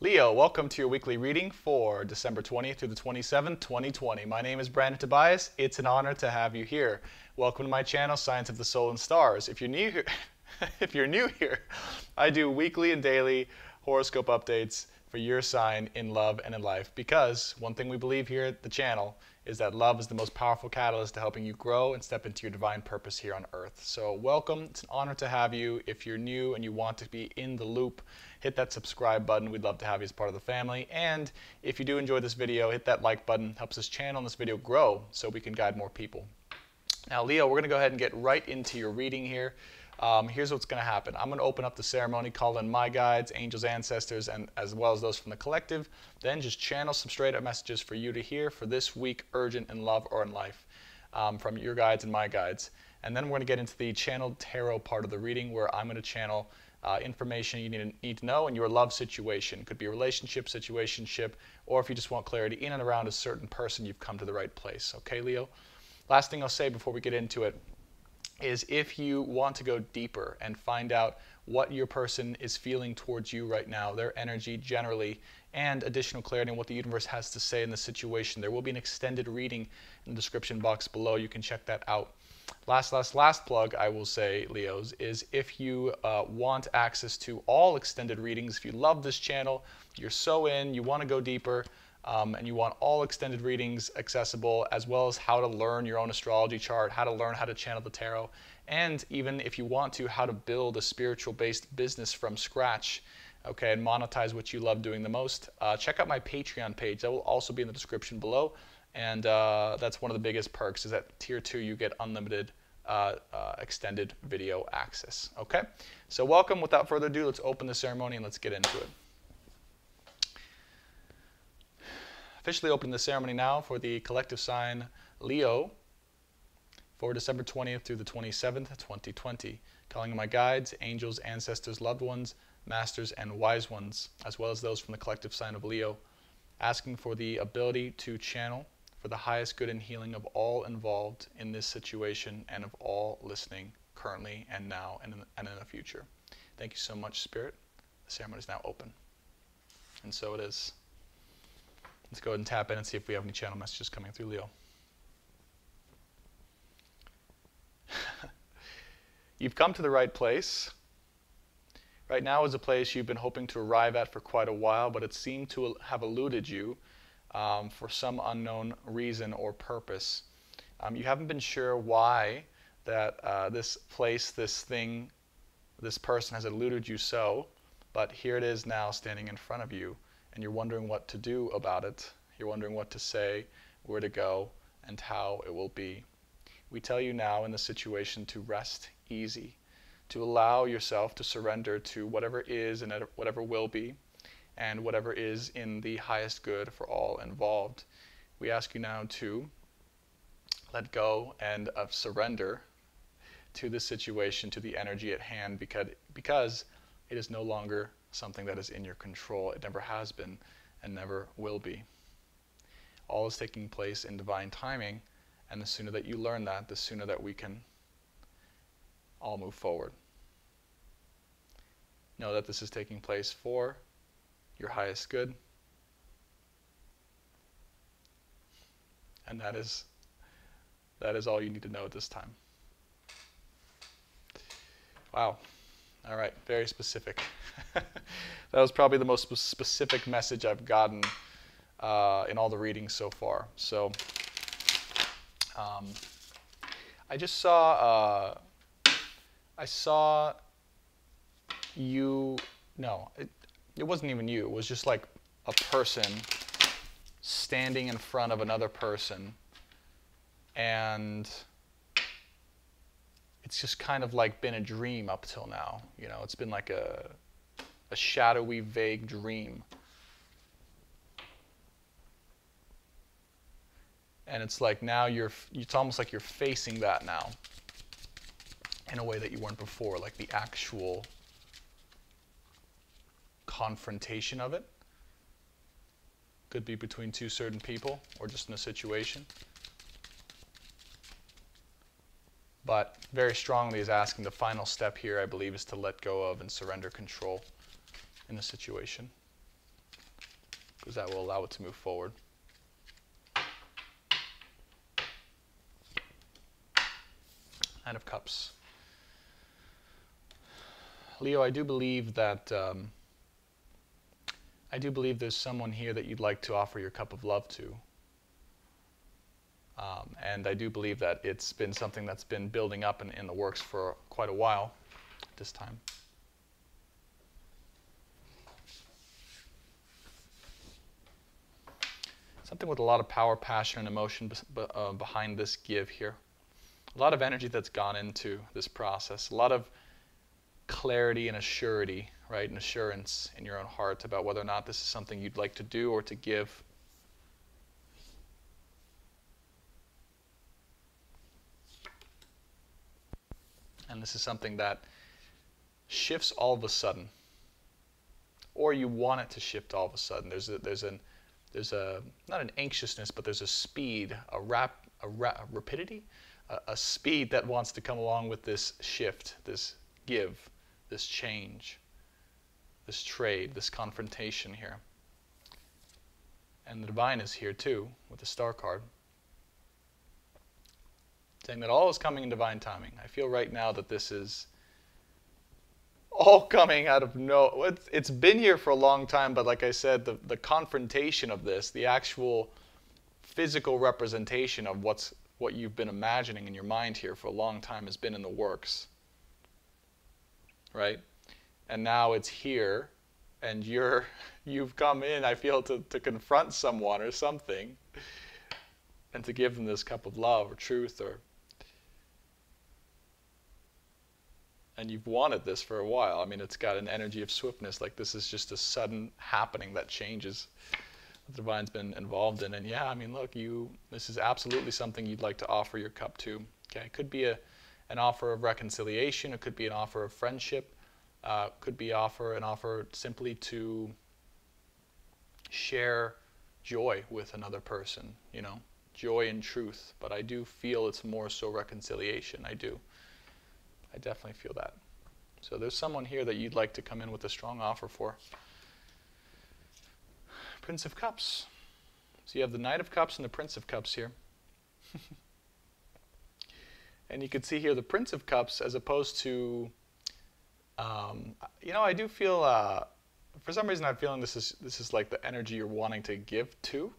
Leo, welcome to your weekly reading for December 20th through the 27th, 2020. My name is Brandon Tobias. It's an honor to have you here. Welcome to my channel, Science of the Soul and Stars. If you're new here, I do weekly and daily horoscope updates for your sign in love and in life, because one thing we believe here at the channel is that love is the most powerful catalyst to helping you grow and step into your divine purpose here on earth. So welcome, it's an honor to have you. If you're new and you want to be in the loop, hit that subscribe button. We'd love to have you as part of the family. And if you do enjoy this video, hit that like button. Helps this channel and this video grow so we can guide more people. Now, Leo, we're gonna go ahead and get right into your reading here. Here's what's going to happen. I'm going to open up the ceremony, call in my guides, angels, ancestors, and as well as those from the collective. Then just channel some straight up messages for you to hear for this week, urgent in love or in life, from your guides and my guides. And then we're going to get into the channeled tarot part of the reading, where I'm going to channel information you need to know in your love situation. It could be a relationship, situationship, or if you just want clarity in and around a certain person, you've come to the right place. Okay, Leo? Last thing I'll say before we get into it is, if you want to go deeper and find out what your person is feeling towards you right now, their energy generally, and additional clarity on what the universe has to say in the situation, there will be an extended reading in the description box below. You can check that out. Last plug I will say, Leos, is if you want access to all extended readings, if you love this channel, you're so in, you want to go deeper, and you want all extended readings accessible, as well as how to learn your own astrology chart, how to learn how to channel the tarot, and even if you want to, how to build a spiritual-based business from scratch, okay, and monetize what you love doing the most, check out my Patreon page. That will also be in the description below, and that's one of the biggest perks, is that tier 2 you get unlimited extended video access, okay? So welcome. Without further ado, let's open the ceremony and let's get into it. Officially open the ceremony now for the collective sign Leo for December 20th through the 27th, 2020. Calling my guides, angels, ancestors, loved ones, masters, and wise ones, as well as those from the collective sign of Leo. Asking for the ability to channel for the highest good and healing of all involved in this situation and of all listening currently and now and in the future. Thank you so much, Spirit. The ceremony is now open. And so it is. Let's go ahead and tap in and see if we have any channel messages coming through, Leo. You've come to the right place. Right now is a place you've been hoping to arrive at for quite a while, but it seemed to have eluded you for some unknown reason or purpose. You haven't been sure why that this place, this thing, this person has eluded you so, but here it is now standing in front of you. And you're wondering what to do about it. You're wondering what to say, where to go, and how it will be. We tell you now in the situation to rest easy, to allow yourself to surrender to whatever is and whatever will be, and whatever is in the highest good for all involved. We ask you now to let go and of surrender to the situation, to the energy at hand, because it is no longer something that is in your control. It never has been and never will be. All is taking place in divine timing, and the sooner that you learn that, the sooner that we can all move forward. Know that this is taking place for your highest good, and that is all you need to know at this time. Wow. All right, very specific. That was probably the most specific message I've gotten in all the readings so far. So I just saw, it wasn't even you. It was just like a person standing in front of another person, and it's just kind of like been a dream up till now. You know, it's been like a shadowy, vague dream. And it's like now it's almost like you're facing that now in a way that you weren't before, like the actual confrontation of it. Could be between two certain people or just in a situation. But very strongly is asking, the final step here, I believe, is to let go of and surrender control in the situation. because that will allow it to move forward. Nine of Cups. Leo, I do believe that there's someone here that you'd like to offer your cup of love to. And I do believe that it's been something that's been building up and in the works for quite a while at this time. Something with a lot of power, passion, and emotion behind this give here. A lot of energy that's gone into this process. A lot of clarity and assurity, right? And assurance in your own heart about whether or not this is something you'd like to do or to give. And this is something that shifts all of a sudden, or you want it to shift all of a sudden. There's not an anxiousness, but there's a speed, a speed that wants to come along with this shift, this give, this change, this trade, this confrontation here. And the divine is here too with the star card, saying that all is coming in divine timing. I feel right now that this is all coming out of no... It's been here for a long time, but like I said, the confrontation of this, the actual physical representation of what you've been imagining in your mind here for a long time has been in the works, right? And now it's here, and you've come in, I feel, to confront someone or something, and to give them this cup of love or truth or... And you've wanted this for a while. I mean, it's got an energy of swiftness. Like, this is just a sudden happening that changes. The divine's been involved in. And yeah, I mean, look, this is absolutely something you'd like to offer your cup to. Okay, it could be an offer of reconciliation. It could be an offer of friendship. Could be an offer simply to share joy with another person, you know, joy and truth. But I do feel it's more so reconciliation. I do. I definitely feel that. So there's someone here that you'd like to come in with a strong offer for. Prince of Cups. So you have the Knight of Cups and the Prince of Cups here. And you can see here the Prince of Cups as opposed to, you know, I do feel, for some reason I'm feeling this is like the energy you're wanting to give to.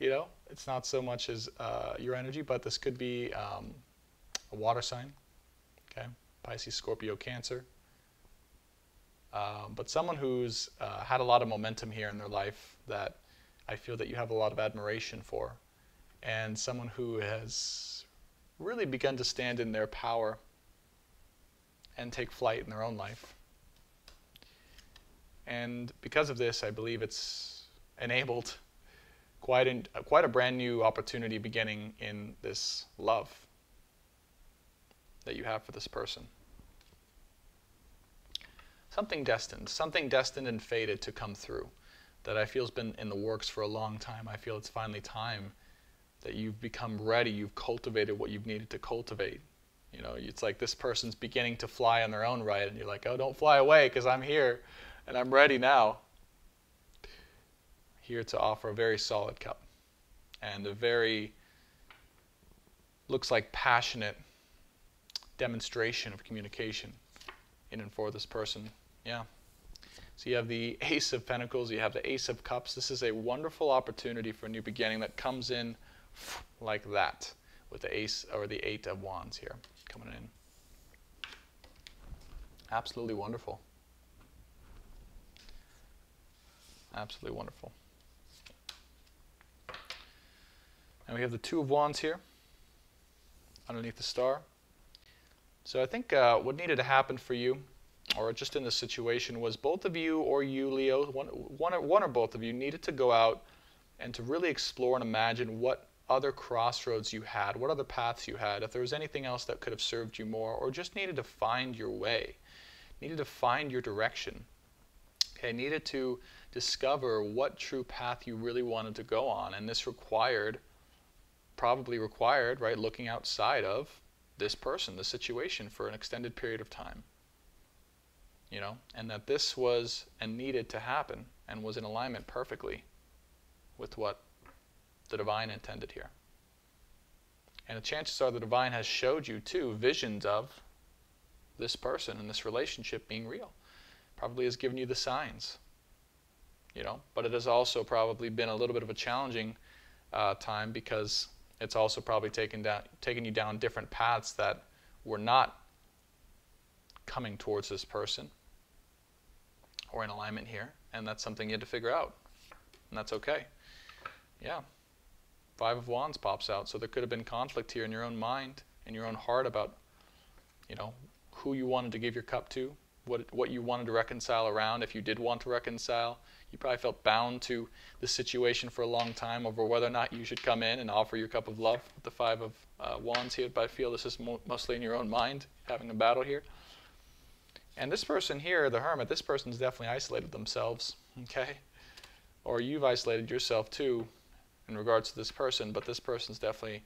You know, it's not so much as your energy, but this could be a water sign. Okay. Pisces, Scorpio, Cancer. But someone who's had a lot of momentum here in their life that I feel that you have a lot of admiration for, and someone who has really begun to stand in their power and take flight in their own life. And because of this, I believe it's enabled quite a brand new opportunity beginning in this love that you have for this person. Something destined and fated to come through that I feel has been in the works for a long time. I feel it's finally time that you've become ready, you've cultivated what you've needed to cultivate. You know, it's like this person's beginning to fly on their own right, and you're like, oh, don't fly away because I'm here and I'm ready now. Here to offer a very solid cup and a very, looks like passionate, demonstration of communication in and for this person. Yeah. So you have the Ace of Pentacles, you have the Ace of Cups. This is a wonderful opportunity for a new beginning that comes in like that with the Ace or the Eight of Wands here coming in. Absolutely wonderful. Absolutely wonderful. And we have the Two of Wands here underneath the star. So I think what needed to happen for you, or just in this situation, was both of you, or you, Leo, one or both of you, needed to go out and to really explore and imagine what other crossroads you had, what other paths you had, if there was anything else that could have served you more, or just needed to find your way, needed to find your direction. Okay, needed to discover what true path you really wanted to go on, and this required, probably required, right, looking outside of this person, the situation, for an extended period of time, you know, and that this was and needed to happen and was in alignment perfectly with what the divine intended here. And the chances are the divine has showed you too visions of this person and this relationship being real. Probably has given you the signs, you know, but it has also probably been a little bit of a challenging time, because it's also probably taken you down different paths that were not coming towards this person or in alignment here, and that's something you had to figure out, and that's okay. Yeah, Five of Wands pops out, so there could have been conflict here in your own mind, in your own heart, about, you know, who you wanted to give your cup to, what you wanted to reconcile around. If you did want to reconcile, you probably felt bound to the situation for a long time over whether or not you should come in and offer your cup of love with the Five of Wands here. But I feel this is mostly in your own mind, having a battle here. And this person here, the Hermit, this person's definitely isolated themselves, okay? Or you've isolated yourself too in regards to this person, but this person's definitely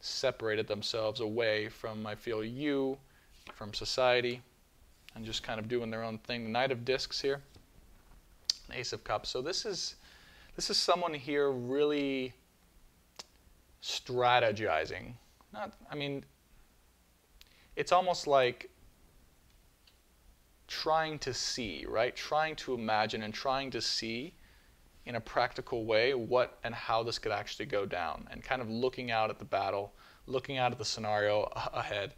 separated themselves away from, I feel, you, from society, and just kind of doing their own thing. Knight of Discs here, an Ace of Cups. So this is someone here really strategizing. I mean, it's almost like trying to see, right? Trying to imagine and trying to see in a practical way what and how this could actually go down, and kind of looking out at the battle, looking out at the scenario ahead,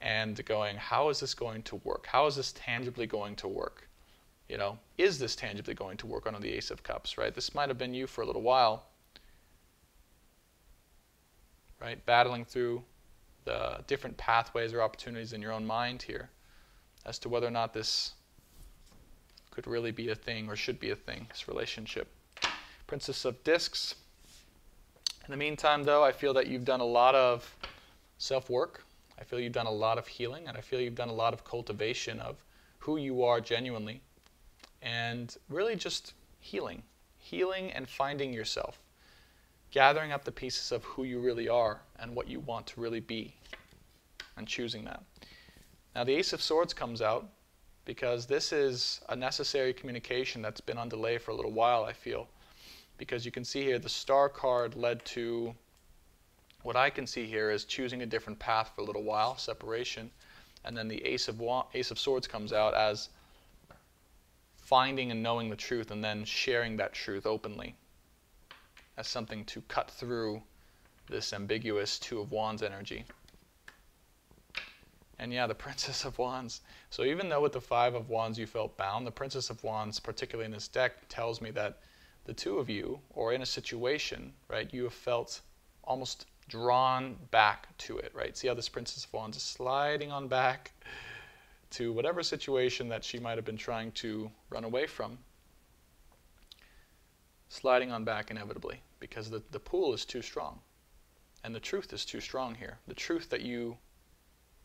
and going, how is this going to work? How is this tangibly going to work? You know, is this tangibly going to work under the Ace of Cups, right? This might have been you for a little while, right? Battling through the different pathways or opportunities in your own mind here as to whether or not this could really be a thing or should be a thing, this relationship. Princess of Discs. In the meantime, though, I feel that you've done a lot of self-work. I feel you've done a lot of healing, and I feel you've done a lot of cultivation of who you are genuinely, and really just healing. Healing and finding yourself. Gathering up the pieces of who you really are and what you want to really be, and choosing that. Now the Ace of Swords comes out because this is a necessary communication that's been on delay for a little while, I feel. Because you can see here the Star card led to what I can see here is choosing a different path for a little while, separation, and then the Ace of Swords comes out as finding and knowing the truth and then sharing that truth openly as something to cut through this ambiguous Two of Wands energy. And yeah, the Princess of Wands. So even though with the Five of Wands you felt bound, the Princess of Wands, particularly in this deck, tells me that the two of you, or in a situation, right, you have felt almost drawn back to it, right? See how this Princess of Wands is sliding on back to whatever situation that she might have been trying to run away from. Sliding on back inevitably, because the pull is too strong. And the truth is too strong here. The truth that you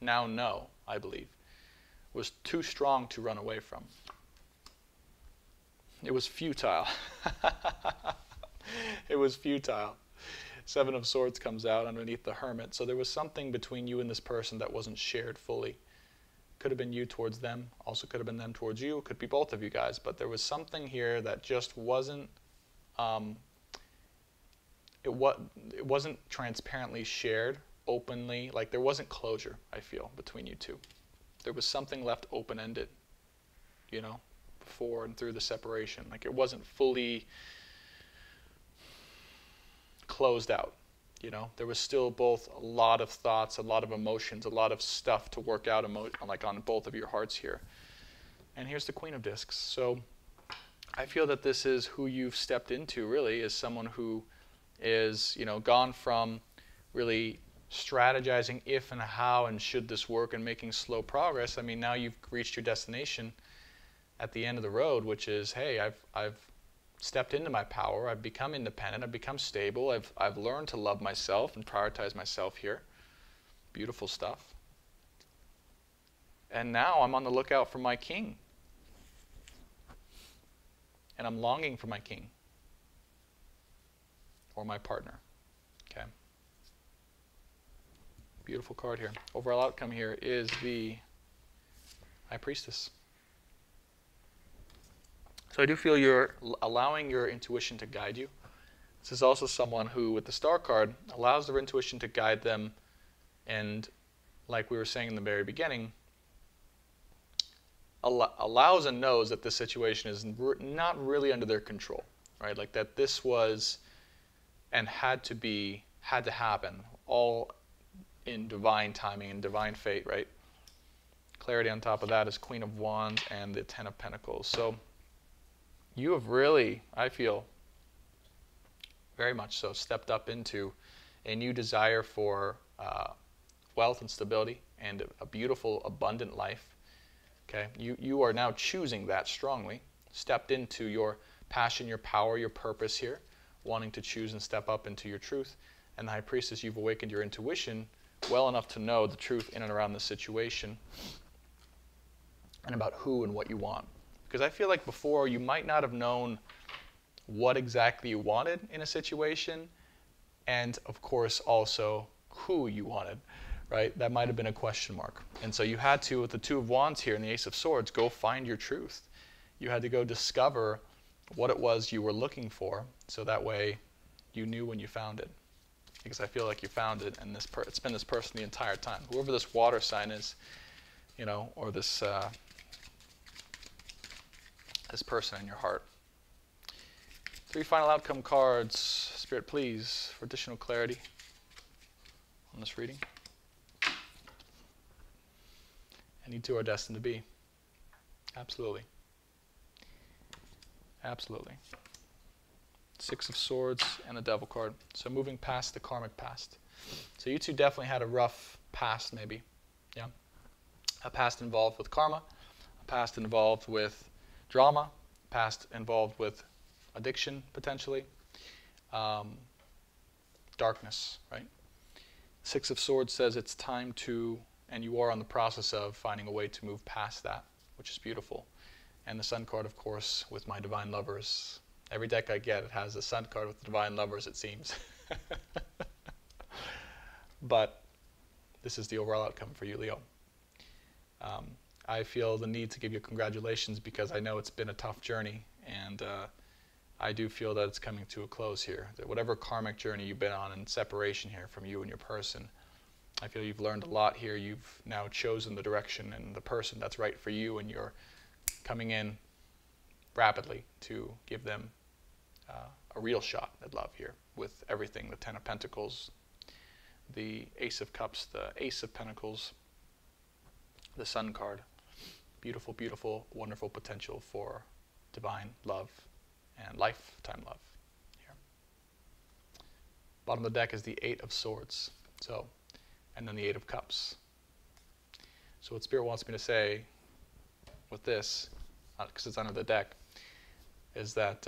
now know, I believe, was too strong to run away from. It was futile. It was futile. Seven of Swords comes out underneath the Hermit. So there was something between you and this person that wasn't shared fully. Could have been you towards them. Also could have been them towards you. Could be both of you guys. But there was something here that just wasn't, it wasn't transparently shared openly. Like there wasn't closure, I feel, between you two. There was something left open-ended, you know, before and through the separation. Like it wasn't fully closed out, you know. There was still both a lot of thoughts, a lot of emotions, a lot of stuff to work out like on both of your hearts here. And here's the Queen of Discs. So I feel that this is who you've stepped into, really, is someone who is, you know, gone from really strategizing if and how and should this work and making slow progress. I mean, now you've reached your destination at the end of the road, which is, hey, I've stepped into my power, I've become independent, I've become stable, I've learned to love myself and prioritize myself here. Beautiful stuff. And now I'm on the lookout for my king. And I'm longing for my king. Or my partner. Okay. Beautiful card here. Overall outcome here is the High Priestess. So I do feel you're allowing your intuition to guide you. This is also someone who, with the Star card, allows their intuition to guide them. And like we were saying in the very beginning, allows and knows that this situation is not really under their control, right? Like that this was and had to happen, all in divine timing and divine fate, right? Clarity on top of that is Queen of Wands and the Ten of Pentacles. So you have really, I feel, very much so stepped up into a new desire for wealth and stability and a beautiful, abundant life. Okay, you are now choosing that strongly, stepped into your passion, your power, your purpose here, wanting to choose and step up into your truth. And the High Priestess, you've awakened your intuition well enough to know the truth in and around this situation and about who and what you want. Because I feel like before you might not have known what exactly you wanted in a situation and, of course, also who you wanted, right? That might have been a question mark. And so you had to, with the Two of Wands here and the Ace of Swords, go find your truth. You had to go discover what it was you were looking for so that way you knew when you found it. Because I feel like you found it, and it's been this person the entire time. Whoever this water sign is, you know, or this this person in your heart. Three final outcome cards, Spirit, please, for additional clarity on this reading. And you two are destined to be. Absolutely. Absolutely. Six of Swords and the Devil card. So moving past the karmic past. So you two definitely had a rough past, maybe. Yeah. A past involved with karma, a past involved with drama, past involved with addiction, potentially. Darkness, right? Six of Swords says it's time to, and you are on the process of finding a way to move past that, which is beautiful. And the Sun card, of course, with my Divine Lovers. Every deck I get, it has the Sun card with the Divine Lovers, it seems. But this is the overall outcome for you, Leo. I feel the need to give you congratulations because I know it's been a tough journey, and I do feel that it's coming to a close here. That whatever karmic journey you've been on in separation here from you and your person, I feel you've learned a lot here. You've now chosen the direction and the person that's right for you, and you're coming in rapidly to give them a real shot at love here with everything. The Ten of Pentacles, the Ace of Cups, the Ace of Pentacles, the Sun card. Beautiful, beautiful, wonderful potential for divine love and lifetime love here. Bottom of the deck is the Eight of Swords, so, and then the Eight of Cups. So what Spirit wants me to say with this, because it's under the deck, is that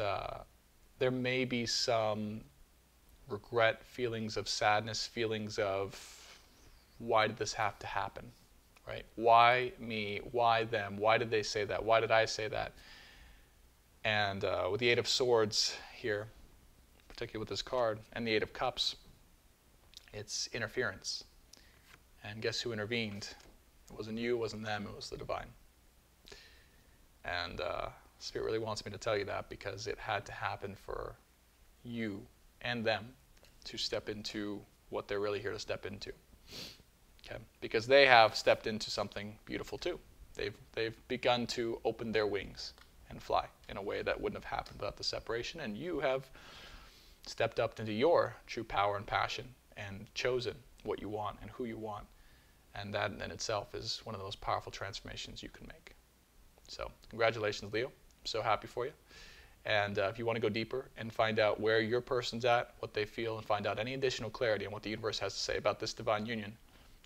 there may be some regret, feelings of sadness, feelings of why did this have to happen, right? Why me? Why them? Why did they say that? Why did I say that? And with the Eight of Swords here, particularly with this card, and the Eight of Cups, it's interference. And guess who intervened? It wasn't you, it wasn't them, it was the divine. And Spirit really wants me to tell you that because it had to happen for you and them to step into what they're really here to step into. Okay? Because they have stepped into something beautiful too. They've begun to open their wings and fly in a way that wouldn't have happened without the separation. And you have stepped up into your true power and passion and chosen what you want and who you want. And that in itself is one of the most powerful transformations you can make. So congratulations, Leo. I'm so happy for you. And if you want to go deeper and find out where your person's at, what they feel, and find out any additional clarity on what the universe has to say about this divine union,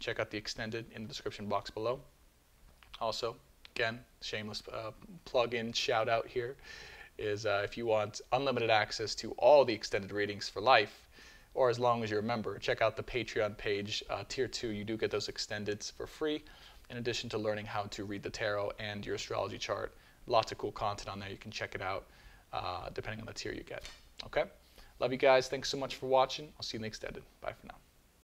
check out the extended in the description box below. Also, again, shameless plug-in shout-out here is if you want unlimited access to all the extended readings for life, or as long as you're a member, check out the Patreon page. Tier 2, you do get those extendeds for free, in addition to learning how to read the tarot and your astrology chart. Lots of cool content on there. You can check it out depending on the tier you get. Okay? Love you guys. Thanks so much for watching. I'll see you in the extended. Bye for now.